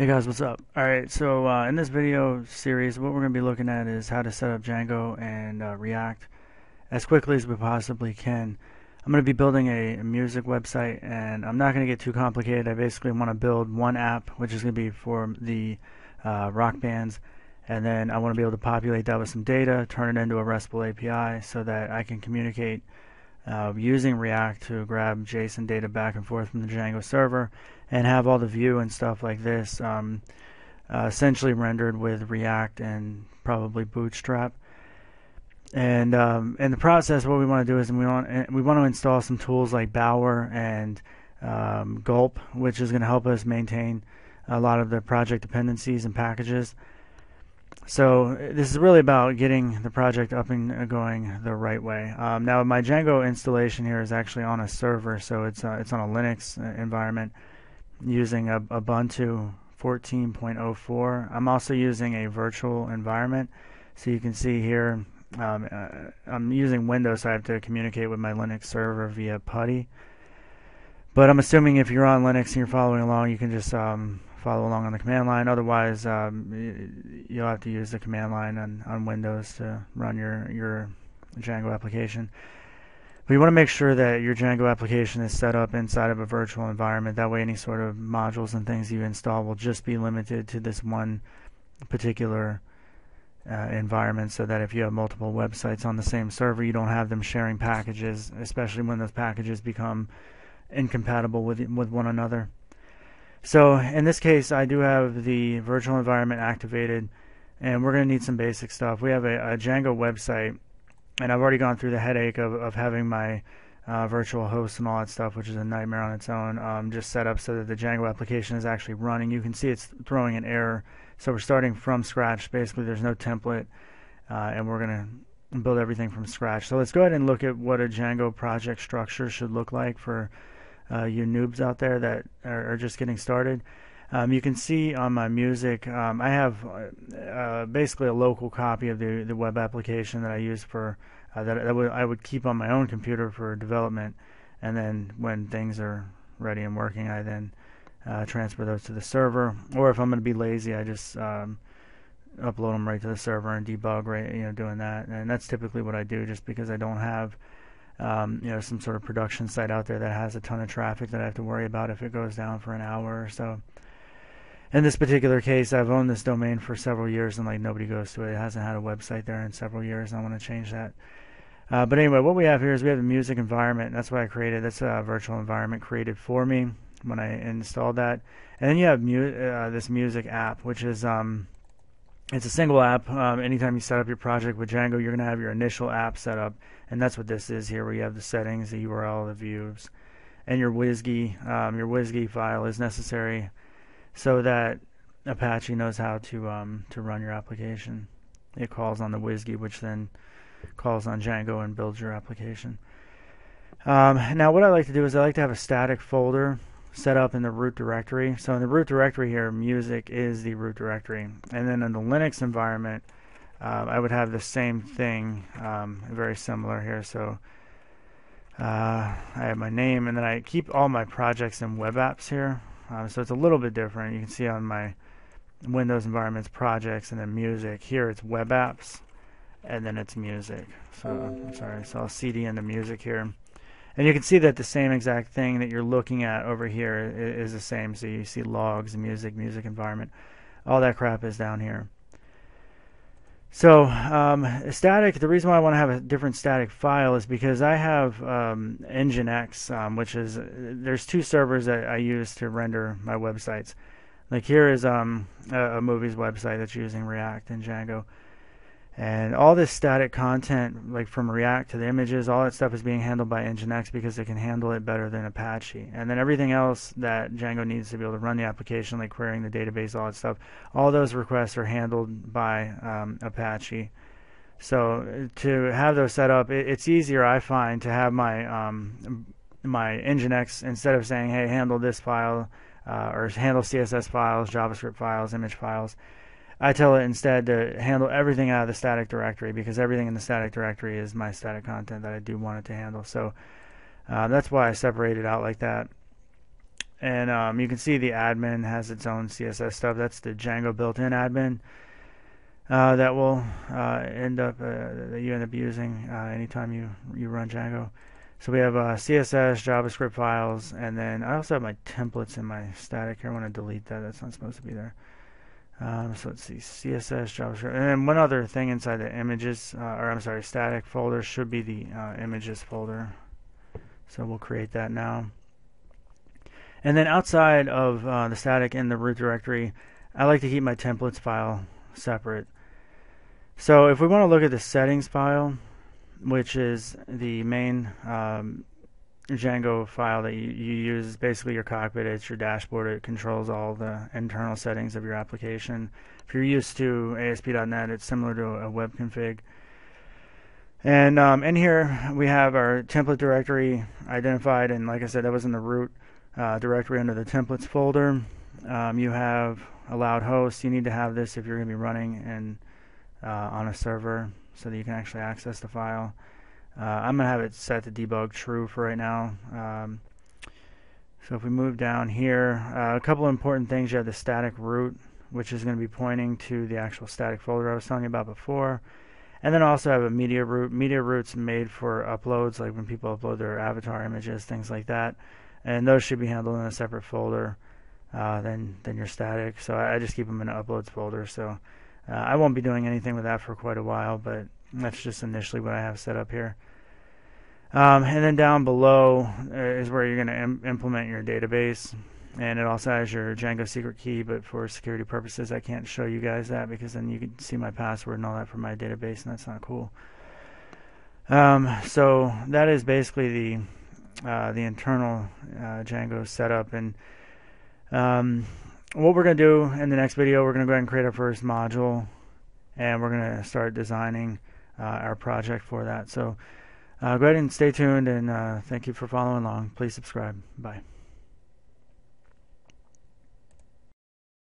Hey guys, what's up? Alright, so in this video series what we're going to be looking at is how to set up Django and React as quickly as we possibly can. I'm going to be building a music website, and I'm not going to get too complicated. I basically want to build one app which is going to be for the rock bands, and then I want to be able to populate that with some data, turn it into a RESTful API so that I can communicate using React to grab JSON data back and forth from the Django server and have all the view and stuff like this essentially rendered with React and probably Bootstrap. And in the process, what we want to do is we want to install some tools like Bower and Gulp, which is going to help us maintain a lot of the project dependencies and packages. So this is really about getting the project up and going the right way. Now my Django installation here is actually on a server, so it's on a Linux environment using Ubuntu 14.04. I'm also using a virtual environment, so you can see here I'm using Windows, so I have to communicate with my Linux server via PuTTY. But I'm assuming if you're on Linux and you're following along, you can just follow along on the command line. Otherwise, you'll have to use the command line on Windows to run your Django application. But you want to make sure that your Django application is set up inside of a virtual environment. That way, any sort of modules and things you install will just be limited to this one particular environment, so that if you have multiple websites on the same server, you don't have them sharing packages, especially when those packages become incompatible with one another. So in this case, I do have the virtual environment activated, and we're going to need some basic stuff. We have a Django website, and I've already gone through the headache of having my virtual host and all that stuff, which is a nightmare on its own, just set up so that the Django application is actually running. You can see it's throwing an error, so we're starting from scratch. Basically, there's no template, and we're going to build everything from scratch. So let's go ahead and look at what a Django project structure should look like for you noobs out there that are just getting started. You can see on my music, I have basically a local copy of the web application that I use for that I would keep on my own computer for development, and then when things are ready and working, I then transfer those to the server. Or if I'm going to be lazy, I just upload them right to the server and debug right, doing that. And that's typically what I do, just because I don't have some sort of production site out there that has a ton of traffic that I have to worry about if it goes down for an hour or so. In this particular case, I've owned this domain for several years, and like nobody goes to it. It hasn't had a website there in several years, and I want to change that. But anyway, what we have here is we have the music environment, and that's what I created. That's a virtual environment created for me when I installed that. And then you have this music app, which is it's a single app. Anytime you set up your project with Django, you're going to have your initial app set up, and that's what this is here, where you have the settings, the URL, the views, and your WSGI. Your WSGI file is necessary so that Apache knows how to run your application. It calls on the WSGI, which then calls on Django and builds your application. Now, what I like to do is I like to have a static folder set up in the root directory. So in the root directory here, music is the root directory, and then in the Linux environment I would have the same thing, very similar here. So I have my name, and then I keep all my projects and web apps here, so it's a little bit different. You can see on my Windows environments, projects, and then music. Here it's web apps, and then it's music. So I'm sorry, so I'll cd into music here. And you can see that the same exact thing that you're looking at over here is the same. So you see logs, music, music environment, all that crap is down here. So static, the reason why I want to have a different static file is because I have Nginx, which is, there's two servers that I use to render my websites. Like here is a movie's website that's using React and Django. And all this static content, like from React to the images, all that stuff is being handled by Nginx because it can handle it better than Apache. And then everything else that Django needs to be able to run the application, like querying the database, all that stuff, all those requests are handled by Apache. So to have those set up, it's easier, I find, to have my my Nginx, instead of saying, hey, handle this file, or handle CSS files, JavaScript files, image files, I tell it instead to handle everything out of the static directory, because everything in the static directory is my static content that I do want it to handle. So that's why I separate it out like that. And you can see the admin has its own CSS stuff. That's the Django built-in admin that will you end up using anytime you run Django. So we have CSS, JavaScript files, and then I also have my templates in my static here. I want to delete that. That's not supposed to be there. So let's see, CSS, JavaScript, and then one other thing inside the images, static folder should be the images folder. So we'll create that now. And then outside of the static in the root directory, I like to keep my templates file separate. So if we want to look at the settings file, which is the main Django file that you use, is basically your cockpit, it's your dashboard, it controls all the internal settings of your application. If you're used to ASP.NET, it's similar to a web config. And in here we have our template directory identified, and like I said, that was in the root directory under the templates folder. You have allowed hosts. You need to have this if you're going to be running in, on a server so that you can actually access the file. I'm going to have it set to debug true for right now. So if we move down here, a couple of important things. You have the static root, which is going to be pointing to the actual static folder I was telling you about before. And then also have a media root. Media root's made for uploads, like when people upload their avatar images, things like that. And those should be handled in a separate folder than your static. So I just keep them in an uploads folder. So I won't be doing anything with that for quite a while, but that's just initially what I have set up here. And then down below is where you're going to implement your database, and it also has your Django secret key, but for security purposes I can't show you guys that because then you can see my password and all that for my database, and that's not cool. So that is basically the internal Django setup, and what we're going to do in the next video, we're going to go ahead and create our first module, and we're going to start designing our project for that. So go ahead and stay tuned, and thank you for following along. Please subscribe. Bye.